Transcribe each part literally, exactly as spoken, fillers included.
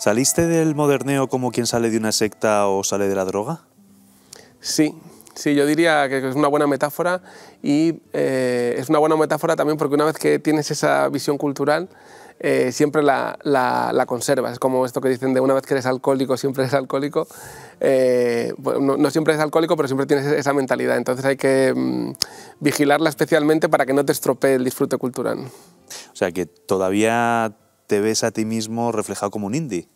¿Saliste del moderneo como quien sale de una secta o sale de la droga? Sí, sí, yo diría que es una buena metáfora y eh, es una buena metáfora también porque una vez que tienes esa visión cultural eh, siempre la, la, la conservas, como esto que dicen de una vez que eres alcohólico siempre eres alcohólico, eh, no, no siempre eres alcohólico pero siempre tienes esa mentalidad, entonces hay que mmm, vigilarla especialmente para que no te estropee el disfrute cultural. O sea que todavía te ves a ti mismo reflejado como un indie.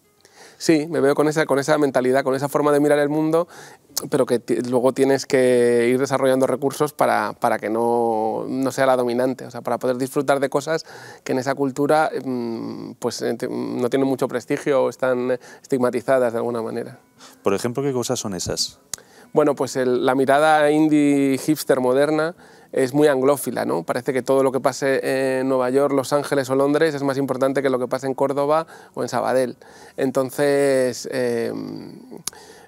Sí, me veo con esa, con esa mentalidad, con esa forma de mirar el mundo, pero que luego tienes que ir desarrollando recursos para, para que no, no sea la dominante, o sea, para poder disfrutar de cosas que en esa cultura pues, no tienen mucho prestigio o están estigmatizadas de alguna manera. Por ejemplo, ¿qué cosas son esas? Bueno, pues el, la mirada indie hipster moderna es muy anglófila, ¿no? Parece que todo lo que pase en Nueva York, Los Ángeles o Londres es más importante que lo que pase en Córdoba o en Sabadell. Entonces, eh,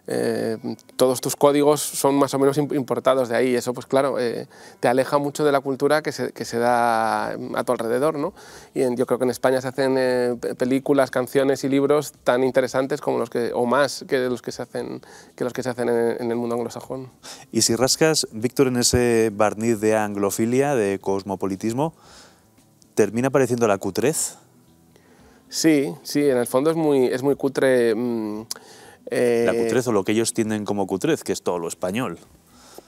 eh, todos tus códigos son más o menos importados de ahí. Eso, pues claro, eh, te aleja mucho de la cultura que se, que se da a tu alrededor, ¿no? Y en, yo creo que en España se hacen eh, películas, canciones y libros tan interesantes como los que, o más que los que se hacen, que los que se hacen en, en el mundo anglosajón. Y si rascas, Víctor, en ese barniz de anglofilia, de cosmopolitismo, ¿termina pareciendo la cutrez? Sí, sí, en el fondo es muy, es muy cutre. Mmm, eh, la cutrez o lo que ellos tienden como cutrez, que es todo lo español.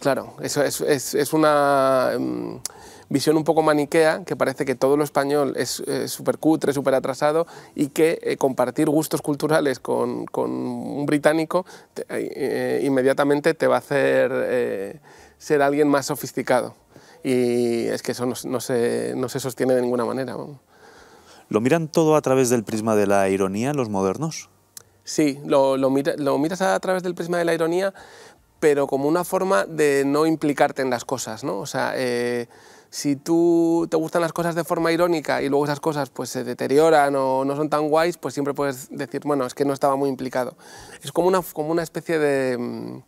Claro, eso es, es, es una mmm, visión un poco maniquea, que parece que todo lo español es eh, súper cutre, súper atrasado, y que eh, compartir gustos culturales con, con un británico te, eh, inmediatamente te va a hacer eh, ser alguien más sofisticado. Y es que eso no, no, se, no se sostiene de ninguna manera. ¿Lo miran todo a través del prisma de la ironía los modernos? Sí, lo, lo, mira, lo miras a través del prisma de la ironía, pero como una forma de no implicarte en las cosas, ¿no? O sea, eh, si tú te gustan las cosas de forma irónica y luego esas cosas pues, se deterioran o no son tan guays, pues siempre puedes decir, bueno, es que no estaba muy implicado. Es como una, como una especie de...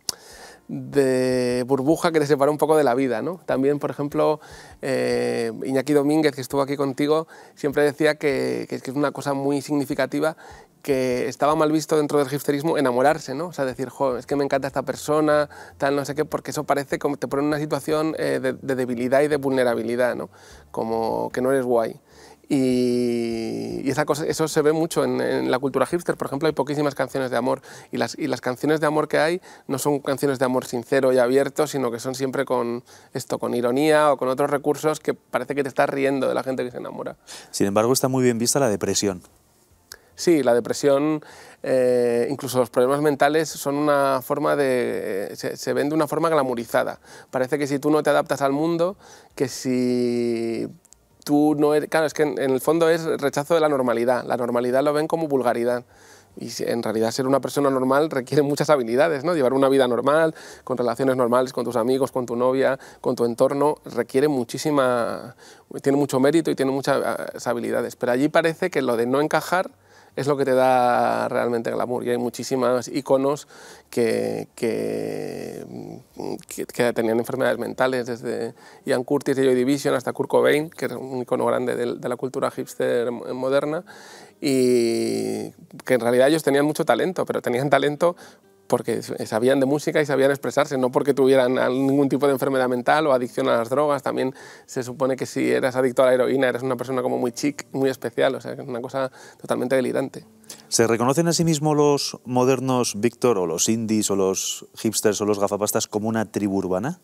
de burbuja que te separa un poco de la vida, ¿no? También, por ejemplo, eh, Iñaki Domínguez, que estuvo aquí contigo, siempre decía que, que es una cosa muy significativa que estaba mal visto dentro del hipsterismo enamorarse, ¿no? O sea, decir, jo, es que me encanta esta persona, tal, no sé qué, porque eso parece como te pone en una situación eh, de, de debilidad y de vulnerabilidad, ¿no? Como que no eres guay. Y esa cosa, eso se ve mucho en, en la cultura hipster, por ejemplo, hay poquísimas canciones de amor y las, y las canciones de amor que hay no son canciones de amor sincero y abierto, sino que son siempre con esto, con ironía o con otros recursos que parece que te estás riendo de la gente que se enamora. Sin embargo, está muy bien vista la depresión. Sí, la depresión, eh, incluso los problemas mentales, son una forma de, se, se ven de una forma glamurizada. Parece que si tú no te adaptas al mundo, que si... Tú no eres, claro, es que en, en el fondo es rechazo de la normalidad. La normalidad lo ven como vulgaridad. Y en realidad ser una persona normal requiere muchas habilidades, ¿no? Llevar una vida normal, con relaciones normales, con tus amigos, con tu novia, con tu entorno, requiere muchísima... Tiene mucho mérito y tiene muchas habilidades. Pero allí parece que lo de no encajar es lo que te da realmente glamour. Y hay muchísimos iconos que, que, que, que tenían enfermedades mentales, desde Ian Curtis de Joy Division hasta Kurt Cobain, que es un icono grande de, de la cultura hipster moderna, y que en realidad ellos tenían mucho talento, pero tenían talento porque sabían de música y sabían expresarse, no porque tuvieran ningún tipo de enfermedad mental o adicción a las drogas. También se supone que si eras adicto a la heroína eras una persona como muy chic, muy especial, o sea, que es una cosa totalmente delirante. ¿Se reconocen a sí mismos los modernos, Víctor, o los indies, o los hipsters, o los gafapastas como una tribu urbana?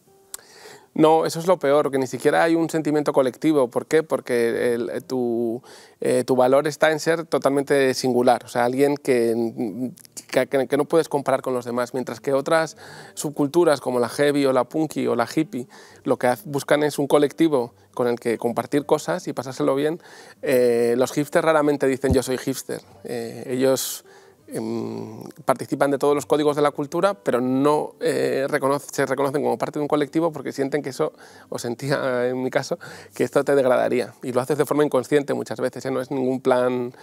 No, eso es lo peor, que ni siquiera hay un sentimiento colectivo. ¿Por qué? Porque el, tu, eh, tu valor está en ser totalmente singular, o sea, alguien que, que, que no puedes comparar con los demás, mientras que otras subculturas como la heavy o la punky o la hippie lo que buscan es un colectivo con el que compartir cosas y pasárselo bien. Eh, los hipsters raramente dicen yo soy hipster, eh, ellos... participan de todos los códigos de la cultura, pero no eh, reconoce, se reconocen como parte de un colectivo porque sienten que eso, o sentía en mi caso, que esto te degradaría. Y lo haces de forma inconsciente muchas veces, ¿eh? No es ningún plan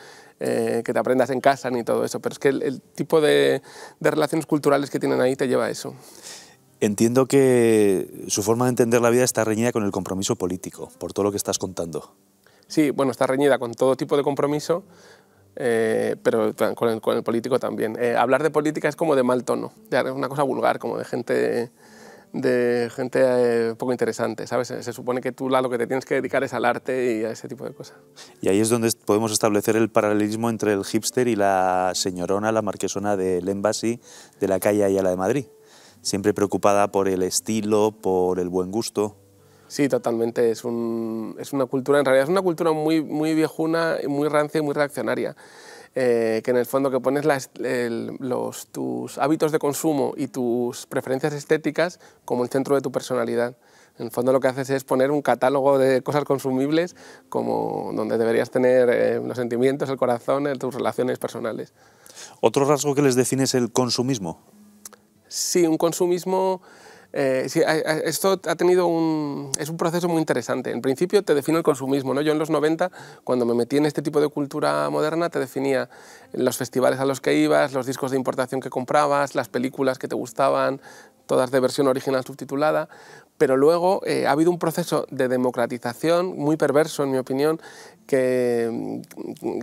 eh, que te aprendas en casa ni todo eso, pero es que el, el tipo de, de relaciones culturales que tienen ahí te lleva a eso. Entiendo que su forma de entender la vida está reñida con el compromiso político, por todo lo que estás contando. Sí, bueno, está reñida con todo tipo de compromiso, Eh, pero con el, con el político también. Eh, hablar de política es como de mal tono, ya, es una cosa vulgar, como de gente, de gente eh, poco interesante, ¿sabes? Se, se supone que tú a lo que te tienes que dedicar es al arte y a ese tipo de cosas. Y ahí es donde podemos establecer el paralelismo entre el hipster y la señorona, la marquesona del Embassy, de la calle Ayala de Madrid, siempre preocupada por el estilo, por el buen gusto. Sí, totalmente. Es, un, es una cultura, en realidad es una cultura muy, muy viejuna, muy rancia y muy reaccionaria. Eh, que en el fondo que pones las, el, los, tus hábitos de consumo y tus preferencias estéticas como el centro de tu personalidad. En el fondo lo que haces es poner un catálogo de cosas consumibles como donde deberías tener eh, los sentimientos, el corazón, el, tus relaciones personales. ¿Otro rasgo que les define es el consumismo? Sí, un consumismo... Eh, sí, esto ha tenido un, es un proceso muy interesante. En principio te define el consumismo, ¿no? Yo en los noventa, cuando me metí en este tipo de cultura moderna, te definía los festivales a los que ibas, los discos de importación que comprabas, las películas que te gustaban, todas de versión original subtitulada. Pero luego eh, ha habido un proceso de democratización muy perverso, en mi opinión, que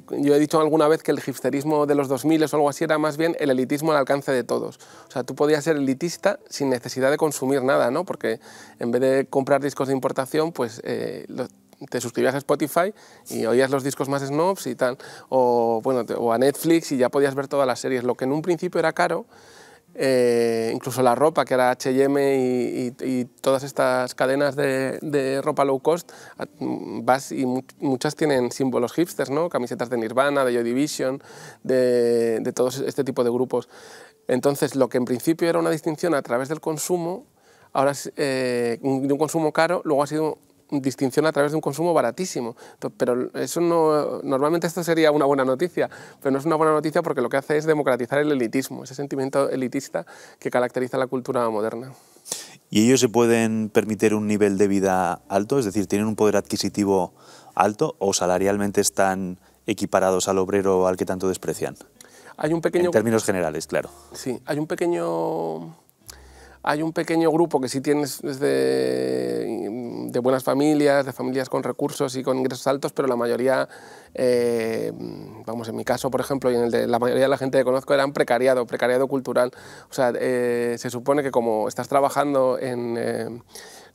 yo he dicho alguna vez que el hipsterismo de los dos mil o algo así era más bien el elitismo al alcance de todos. O sea, tú podías ser elitista sin necesidad de consumir nada, ¿no? Porque en vez de comprar discos de importación, pues eh, los, te suscribías a Spotify y oías los discos más snobs y tal, o, bueno, te, o a Netflix y ya podías ver todas las series. Lo que en un principio era caro, Eh, incluso la ropa, que era H y M y, y, y todas estas cadenas de, de ropa low cost, vas y mu muchas tienen símbolos hipsters, ¿no? Camisetas de Nirvana, de Joy Division, de, de todo este tipo de grupos. Entonces, lo que en principio era una distinción a través del consumo, ahora es eh, un, un consumo caro, luego ha sido distinción a través de un consumo baratísimo. Pero eso no... Normalmente esto sería una buena noticia, pero no es una buena noticia porque lo que hace es democratizar el elitismo, ese sentimiento elitista que caracteriza la cultura moderna. ¿Y ellos se pueden permitir un nivel de vida alto? Es decir, ¿tienen un poder adquisitivo alto o salarialmente están equiparados al obrero al que tanto desprecian? Hay un pequeño... En términos generales, claro. Sí, hay un pequeño... Hay un pequeño grupo que sí tienes de, de buenas familias, de familias con recursos y con ingresos altos, pero la mayoría, eh, vamos, en mi caso, por ejemplo, y en el de la mayoría de la gente que conozco, eran precariado, precariado cultural. O sea, eh, se supone que como estás trabajando en, eh,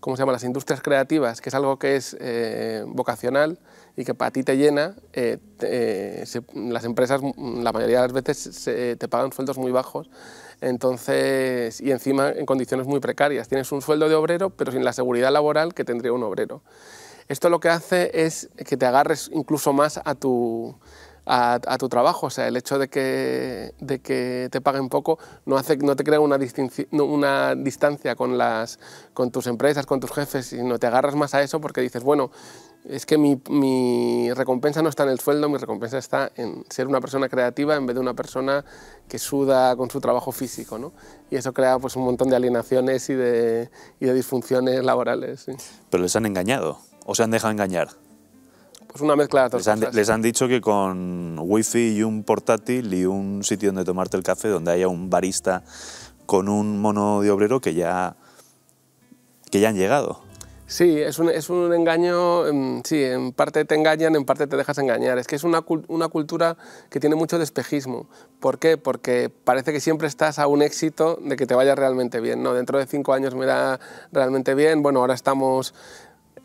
¿cómo se llama?, las industrias creativas, que es algo que es eh, vocacional y que para ti te llena, eh, te, eh, se, las empresas, la mayoría de las veces, se, te pagan sueldos muy bajos. Entonces, y encima en condiciones muy precarias. Tienes un sueldo de obrero, pero sin la seguridad laboral que tendría un obrero. Esto lo que hace es que te agarres incluso más a tu, a, a tu trabajo. O sea, el hecho de que, de que te paguen poco no, hace, no te crea una, una distancia con, las, con tus empresas, con tus jefes, sino te agarras más a eso porque dices, bueno, es que mi, mi recompensa no está en el sueldo, mi recompensa está en ser una persona creativa en vez de una persona que suda con su trabajo físico, ¿no? Y eso crea pues un montón de alienaciones y de, y de disfunciones laborales. Sí. ¿Pero les han engañado o se han dejado engañar? Pues una mezcla de todas las cosas. Les han dicho que con wifi y un portátil y un sitio donde tomarte el café, donde haya un barista con un mono de obrero, que ya, que ya han llegado. Sí, es un, es un engaño, sí, en parte te engañan, en parte te dejas engañar. Es que es una, una cultura que tiene mucho despejismo. ¿Por qué? Porque parece que siempre estás a un éxito de que te vaya realmente bien, ¿no? Dentro de cinco años me da realmente bien, bueno, ahora estamos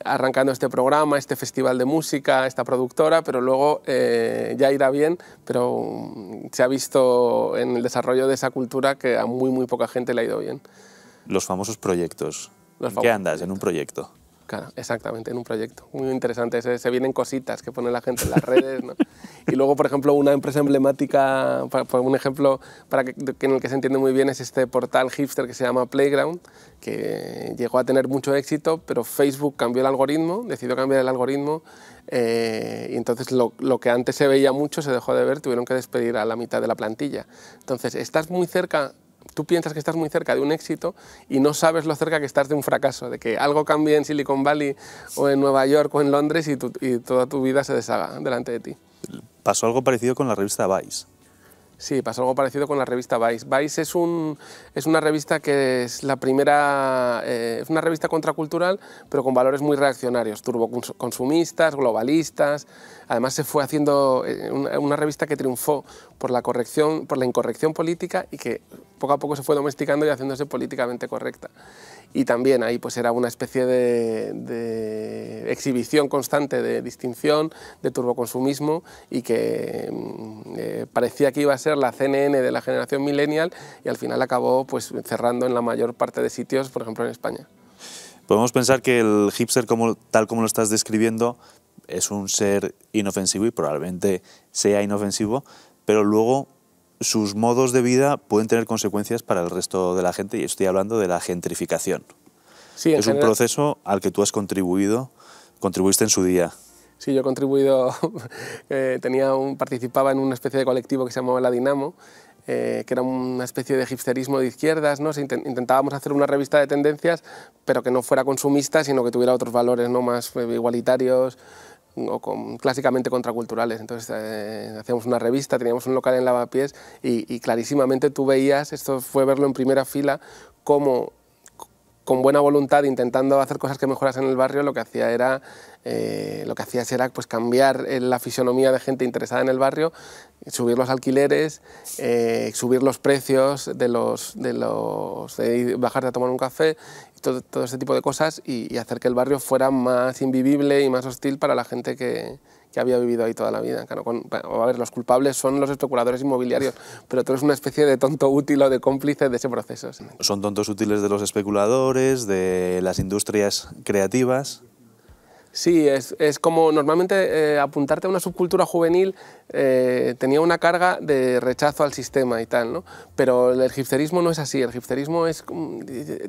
arrancando este programa, este festival de música, esta productora, pero luego eh, ya irá bien, pero se ha visto en el desarrollo de esa cultura que a muy, muy poca gente le ha ido bien. Los famosos proyectos. ¿Qué andas? ¿En un proyecto? Claro, exactamente, en un proyecto. Muy interesante, se, se vienen cositas que pone la gente en las redes, ¿no? Y luego, por ejemplo, una empresa emblemática, para, para un ejemplo para que, que en el que se entiende muy bien es este portal hipster que se llama Playground, que llegó a tener mucho éxito, pero Facebook cambió el algoritmo, decidió cambiar el algoritmo, eh, y entonces lo, lo que antes se veía mucho se dejó de ver, tuvieron que despedir a la mitad de la plantilla. Entonces, estás muy cerca... Tú piensas que estás muy cerca de un éxito y no sabes lo cerca que estás de un fracaso, de que algo cambie en Silicon Valley o en Nueva York o en Londres y, tu, y toda tu vida se deshaga delante de ti. Pasó algo parecido con la revista Vice. Sí, pasó algo parecido con la revista Vice. Vice es, un, es una revista que es la primera, eh, es una revista contracultural, pero con valores muy reaccionarios, turboconsumistas, globalistas. Además se fue haciendo una, una revista que triunfó por la corrección, por la incorrección política y que poco a poco se fue domesticando y haciéndose políticamente correcta. Y también ahí pues era una especie de, de exhibición constante de distinción, de turboconsumismo y que eh, parecía que iba a ser la C N N de la generación millennial y al final acabó pues cerrando en la mayor parte de sitios, por ejemplo en España. Podemos pensar que el hipster, como, tal como lo estás describiendo, es un ser inofensivo y probablemente sea inofensivo, pero luego sus modos de vida pueden tener consecuencias para el resto de la gente y estoy hablando de la gentrificación. Sí, es un proceso al que tú has contribuido, contribuiste en su día. Sí, yo he contribuido, eh, tenía un, participaba en una especie de colectivo que se llamaba La Dinamo, eh, que era una especie de hipsterismo de izquierdas, ¿no? Se intent, intentábamos hacer una revista de tendencias, pero que no fuera consumista, sino que tuviera otros valores, ¿no? Más igualitarios o con, clásicamente contraculturales. Entonces eh, hacíamos una revista, teníamos un local en Lavapiés y, y clarísimamente tú veías, esto fue verlo en primera fila, cómo con buena voluntad, intentando hacer cosas que mejorasen el barrio, lo que hacía era, eh, lo que hacías era pues, cambiar la fisonomía de gente interesada en el barrio, subir los alquileres, eh, subir los precios, de los, de los, de bajarte a tomar un café, todo, todo este tipo de cosas y, y hacer que el barrio fuera más invivible y más hostil para la gente que, que había vivido ahí toda la vida. Claro, con, bueno, a ver, los culpables son los especuladores inmobiliarios, pero tú eres una especie de tonto útil o de cómplice de ese proceso. ¿Son tontos útiles de los especuladores, de las industrias creativas? Sí, es, es como normalmente eh, apuntarte a una subcultura juvenil eh, tenía una carga de rechazo al sistema y tal, ¿no? Pero el hipsterismo no es así, el hipsterismo es,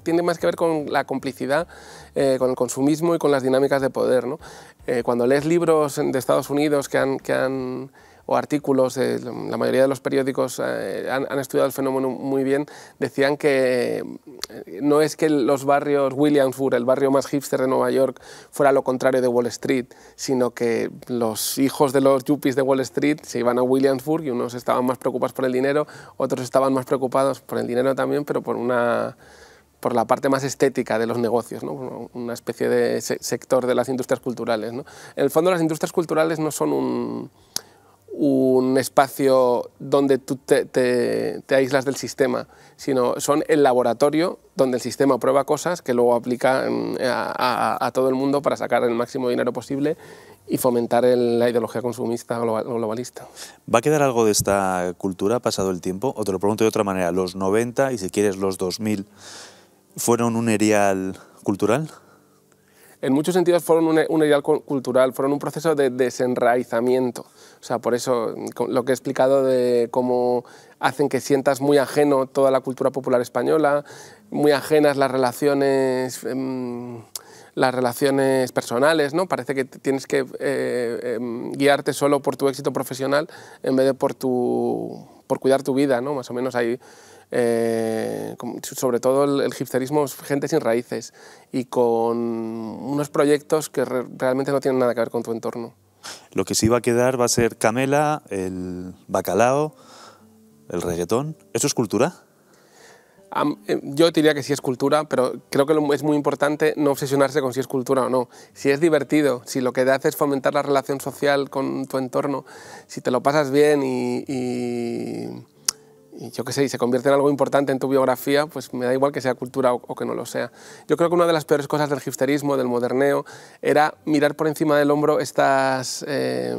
tiene más que ver con la complicidad, eh, con el consumismo y con las dinámicas de poder, ¿no? Eh, cuando lees libros de Estados Unidos que han... Que han o artículos, eh, la mayoría de los periódicos eh, han, han estudiado el fenómeno muy bien, decían que eh, no es que los barrios Williamsburg, el barrio más hipster de Nueva York, fuera lo contrario de Wall Street, sino que los hijos de los yuppies de Wall Street se iban a Williamsburg y unos estaban más preocupados por el dinero, otros estaban más preocupados por el dinero también, pero por una... por la parte más estética de los negocios, ¿no? Una especie de se sector de las industrias culturales, ¿no? En el fondo las industrias culturales no son un... un espacio donde tú te, te, te aíslas del sistema, sino son el laboratorio donde el sistema prueba cosas que luego aplica a, a, a todo el mundo para sacar el máximo dinero posible y fomentar el, la ideología consumista globalista. ¿Va a quedar algo de esta cultura pasado el tiempo? O te lo pregunto de otra manera, ¿los noventa y si quieres los dos mil fueron un erial cultural? En muchos sentidos fueron un, un ideal cultural, fueron un proceso de desenraizamiento. O sea, por eso lo que he explicado de cómo hacen que sientas muy ajeno toda la cultura popular española, muy ajenas las relaciones, eh, las relaciones personales, ¿no? Parece que tienes que eh, eh, guiarte solo por tu éxito profesional en vez de por, tu, por cuidar tu vida, ¿no? Más o menos ahí. Eh, sobre todo el, el hipsterismo es gente sin raíces y con unos proyectos que re, realmente no tienen nada que ver con tu entorno. Lo que sí va a quedar va a ser Camela, el bacalao, el reggaetón. ¿Eso es cultura? Um, yo diría que sí es cultura, pero creo que lo, es muy importante no obsesionarse con si es cultura o no. Si es divertido, si lo que te hace es fomentar la relación social con tu entorno, si te lo pasas bien y... y y yo qué sé, y se convierte en algo importante en tu biografía, pues me da igual que sea cultura o, o que no lo sea. Yo creo que una de las peores cosas del hipsterismo, del moderneo, era mirar por encima del hombro estas, eh,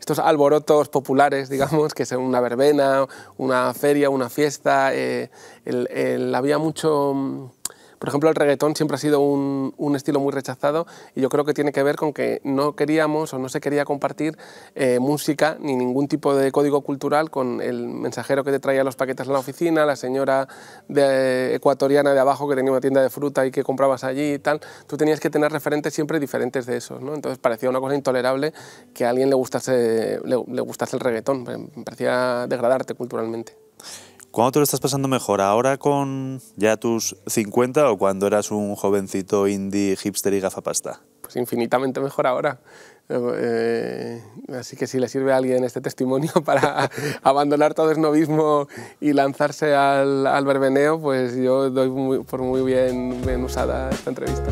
estos alborotos populares, digamos, que son una verbena, una feria, una fiesta. Eh, el, el, había mucho... Por ejemplo, el reggaetón siempre ha sido un, un estilo muy rechazado y yo creo que tiene que ver con que no queríamos o no se quería compartir eh, música ni ningún tipo de código cultural con el mensajero que te traía los paquetes a la oficina, la señora de, ecuatoriana de abajo que tenía una tienda de fruta y que comprabas allí y tal. Tú tenías que tener referentes siempre diferentes de esos, ¿no? Entonces parecía una cosa intolerable que a alguien le gustase, le, le gustase el reggaetón, me parecía degradarte culturalmente. ¿Cuándo te lo estás pasando mejor? ¿Ahora con ya tus cincuenta o cuando eras un jovencito indie, hipster y gafapasta? Pues infinitamente mejor ahora. Eh, así que si le sirve a alguien este testimonio para abandonar todo esnovismo y lanzarse al, al verbeneo, pues yo doy muy, por muy bien, bien usada esta entrevista.